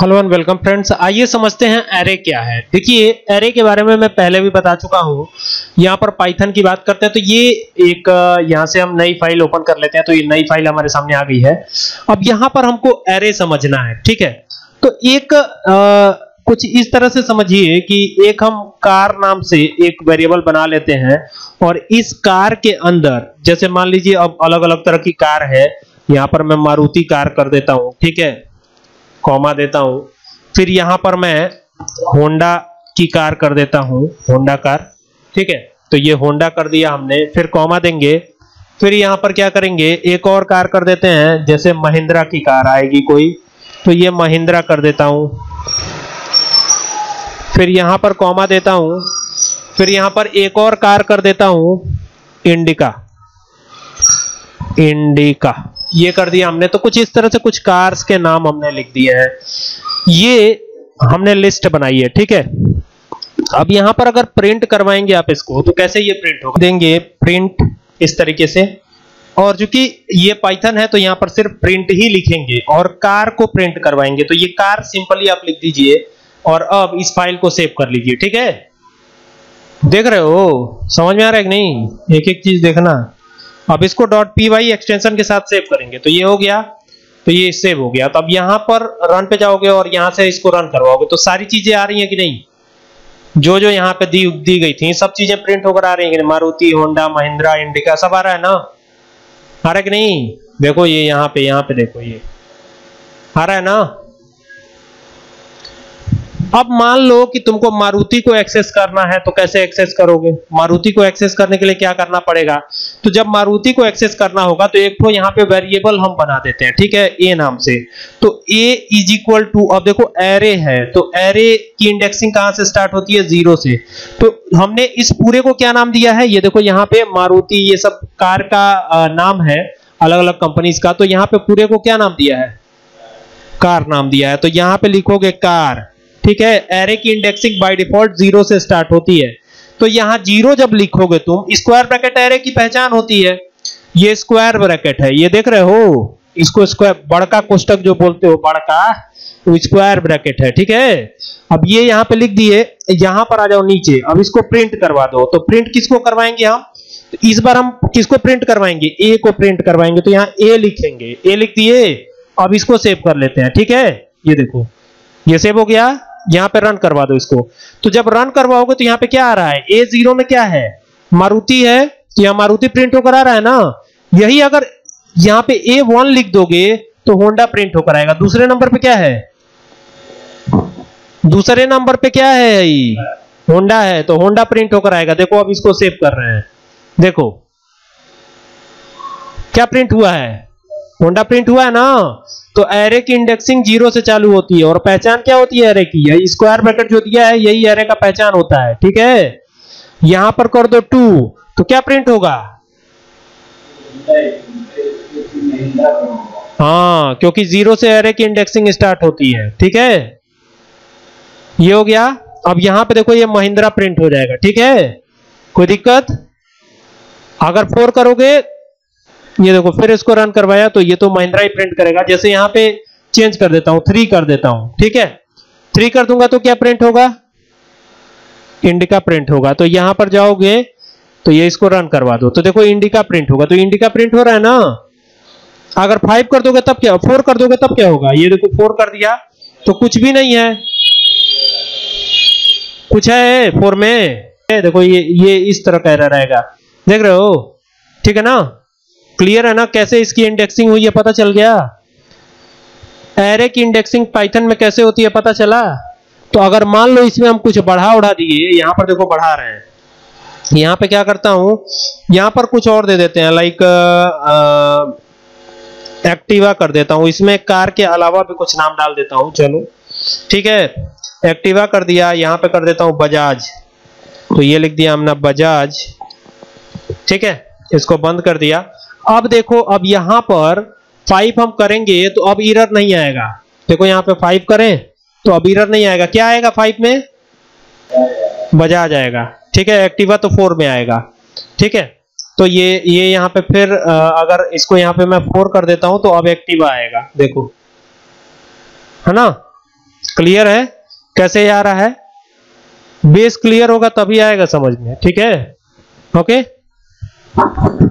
Hello and welcome friends, आइए समझते हैं एरे क्या है। देखिए, एरे के बारे में मैं पहले भी बता चुका हूँ। यहाँ पर पाइथन की बात करते हैं तो ये एक यहाँ से हम नई फाइल ओपन कर लेते हैं, तो ये नई फाइल हमारे सामने आ गई है। अब यहाँ पर हमको एरे समझना है, ठीक है। तो एक कुछ इस तरह से समझिए कि एक हम कार नाम से एक वेरिएबल बना लेते हैं और इस कार के अंदर, जैसे मान लीजिए अब अलग अलग तरह की कार है, यहाँ पर मैं मारुति कार कर देता हूँ, ठीक है, कॉमा देता हूं। फिर यहां पर मैं होंडा की कार कर देता हूं, होंडा कार, ठीक है। तो ये होंडा कर दिया हमने, फिर कॉमा देंगे। फिर यहां पर क्या करेंगे, एक और कार कर देते हैं, जैसे महिंद्रा की कार आएगी कोई, तो ये महिंद्रा कर देता हूं। फिर यहां पर कॉमा देता हूं, फिर यहां पर एक और कार कर देता हूं, इंडिका, इंडिका, ये कर दिया हमने। तो कुछ इस तरह से कुछ कार्स के नाम हमने लिख दिए हैं, ये हमने लिस्ट बनाई है, ठीक है। अब यहां पर अगर प्रिंट करवाएंगे आप इसको, तो कैसे ये प्रिंट होगा, देंगे प्रिंट इस तरीके से। और चूंकि ये पाइथन है तो यहां पर सिर्फ प्रिंट ही लिखेंगे और कार को प्रिंट करवाएंगे, तो ये कार सिंपली आप लिख दीजिए और अब इस फाइल को सेव कर लीजिए, ठीक है। देख रहे हो, समझ में आ रहा है कि नहीं, एक एक चीज देखना। अब इसको .py एक्सटेंशन के साथ सेव करेंगे, तो ये हो गया, तो ये सेव हो गया। तो अब यहाँ पर रन पे जाओगे और यहाँ से इसको रन करवाओगे तो सारी चीजें आ रही हैं कि नहीं, जो जो यहाँ पे दी गई थी सब चीजें प्रिंट होकर आ रही हैं कि नहीं। मारुति, होंडा, महिंद्रा, इंडिका सब आ रहा है ना, आ रहा है कि नहीं। देखो ये यहाँ पे देखो ये आ रहा है ना। अब मान लो कि तुमको मारुति को एक्सेस करना है, तो कैसे एक्सेस करोगे। मारुति को एक्सेस करने के लिए क्या करना पड़ेगा, तो जब मारुति को एक्सेस करना होगा तो एक तो यहाँ पे वेरिएबल हम बना देते हैं, ठीक है, ए नाम से। तो ए इज इक्वल टू, अब देखो एरे है तो एरे की इंडेक्सिंग कहां से स्टार्ट होती है, जीरो से। तो हमने इस पूरे को क्या नाम दिया है, ये देखो यहाँ पे मारुति, ये सब कार का नाम है अलग अलग कंपनीज का, तो यहाँ पे पूरे को क्या नाम दिया है, कार नाम दिया है। तो यहाँ पे लिखोगे कार, ठीक है। एरे की इंडेक्सिंग बाय डिफॉल्ट जीरो से स्टार्ट होती है, तो यहां जीरो जब लिखोगे तुम, स्क्वायर ब्रैकेट एरे की पहचान होती है, ये स्क्वायर ब्रैकेट है, ये देख रहे हो, इसको स्क्वायर बड़का कोष्टक जो बोलते हो, बड़का स्क्वायर ब्रैकेट है, ठीक है। अब ये यहाँ पे लिख दिए, यहां पर आ जाओ नीचे, अब इसको प्रिंट करवा दो। तो प्रिंट किसको करवाएंगे हम, तो इस बार हम किसको प्रिंट करवाएंगे, ए को प्रिंट करवाएंगे, तो यहाँ ए लिखेंगे, ए लिख दिए। अब इसको सेव कर लेते हैं, ठीक है, ये देखो ये सेव हो गया। यहां पे रन करवा दो इसको, तो जब रन करवाओगे तो यहाँ पे क्या आ रहा है, ए जीरो में क्या है, मारुति है, तो यहाँ मारुति प्रिंट होकर आ रहा है ना। यही अगर यहाँ पे ए वन लिख दोगे तो होंडा प्रिंट होकर आएगा। दूसरे नंबर पे क्या है, दूसरे नंबर पे क्या है, होंडा है, तो होंडा प्रिंट होकर आएगा। देखो अब इसको सेव कर रहे हैं, देखो क्या प्रिंट हुआ है, होंडा प्रिंट हुआ है ना। तो एरे की इंडेक्सिंग जीरो से चालू होती है और पहचान क्या होती है एरे की, यही स्क्वायर ब्रैकेट जो दिया है यही एरे का पहचान होता है, ठीक है। यहां पर कर दो टू, तो क्या प्रिंट होगा, हाँ, क्योंकि जीरो से एरे की इंडेक्सिंग स्टार्ट होती है, ठीक है, ये हो गया। अब यहां पे देखो ये महिंद्रा प्रिंट हो जाएगा, ठीक है, कोई दिक्कत। अगर फोर करोगे, ये देखो फिर इसको रन करवाया, तो ये तो महिंद्रा ही प्रिंट करेगा। जैसे यहाँ पे चेंज कर देता हूं, थ्री कर देता हूं, ठीक है, थ्री कर दूंगा तो क्या प्रिंट होगा, इंडिका प्रिंट होगा। तो यहां पर जाओगे तो ये इसको रन करवा दो, तो देखो इंडिका प्रिंट होगा, तो इंडिका प्रिंट हो रहा है ना। अगर फाइव कर दोगे तब क्या, फोर कर दोगे तब क्या होगा, ये देखो फोर कर दिया तो कुछ भी नहीं है, कुछ है फोर में, देखो ये इस तरह का एरर रहेगा, देख रहे हो, ठीक है ना, क्लियर है ना, कैसे इसकी इंडेक्सिंग हुई है पता चल गया। एरे की इंडेक्सिंग पाइथन में कैसे होती है पता चला। तो अगर मान लो इसमें हम कुछ बढ़ा उड़ा दिए, यहाँ पर देखो बढ़ा रहे हैं, यहाँ पे क्या करता हूं, यहाँ पर कुछ और दे देते हैं, लाइक एक्टिवा कर देता हूं, इसमें कार के अलावा भी कुछ नाम डाल देता हूं, चलो ठीक है, एक्टिवा कर दिया। यहाँ पे कर देता हूं बजाज, तो ये लिख दिया हमने बजाज, ठीक है, इसको बंद कर दिया। अब देखो अब यहां पर फाइव हम करेंगे तो अब एरर नहीं आएगा, देखो यहाँ पे फाइव करें तो अब एरर नहीं आएगा, क्या आएगा फाइव में, बजाज आएगा, ठीक है। एक्टिवा तो फोर में आएगा, ठीक है। तो ये यहाँ पे फिर अगर इसको यहाँ पे मैं फोर कर देता हूं तो अब एक्टिवा आएगा, देखो है ना, क्लियर है कैसे आ रहा है? बेस क्लियर होगा तभी आएगा समझ में, ठीक है ओके।